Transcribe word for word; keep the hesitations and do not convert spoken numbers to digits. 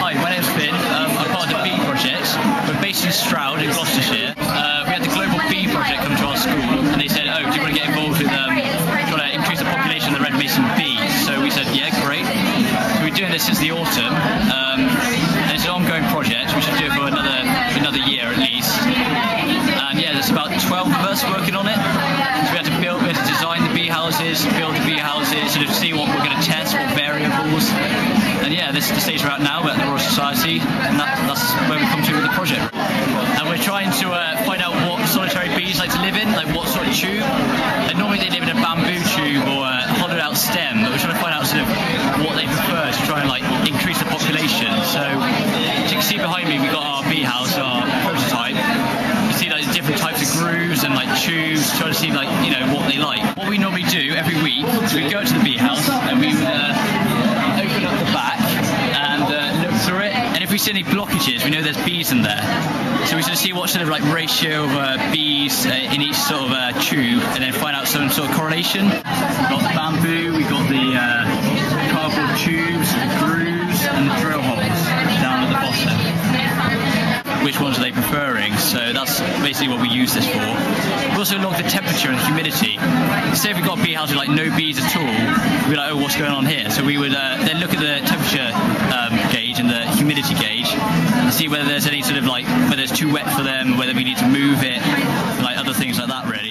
Hi, my name's Finn. Um, I'm part of the Bee Project. We're based in Stroud in Gloucestershire. Uh, we had the Global Bee Project come to our school and they said, oh, do you want to get involved with um, trying to increase the population of the Red Mason bees? So we said, yeah, great. So we've been doing this since the autumn. Um, and it's an ongoing project. We should do it for another, for another year at least. And yeah, there's about twelve of us working on it. So we had to build, we had to design the bee houses, build the bee houses, sort of see what we're going to test, what variables. And yeah, this is the stage we're at now. We're at the Royal Society, and that, that's where we come to with the project. And we're trying to uh, find out what solitary bees like to live in, like what sort of tube. And normally they live in a bamboo tube or a hollowed out stem, but we're trying to find out sort of what they prefer to try and like increase the population. So as you can see behind me, we've got our bee house, our prototype. You see like different types of grooves and like tubes, trying to see like, you know, what they like. What we normally do every week is we go to the bee house and we uh, open up the back and uh, look through it, and if we see any blockages, we know there's bees in there, so we sort of see what sort of like ratio of uh, bees uh, in each sort of uh, tube, and then find out some sort of correlation. We've got the bamboo, we've got the uh, cardboard tubes, the grooves and the drill holes down at the bottom. Which ones are they preferring? So that's basically what we use this for. We also log the temperature and humidity. Say if we've got a bee house with like no bees at all, we'd be like, oh, what's going on here? So we would uh, then look at the temperature um, gauge and the humidity gauge and see whether there's any sort of like, whether it's too wet for them, whether we need to move it, like other things like that really.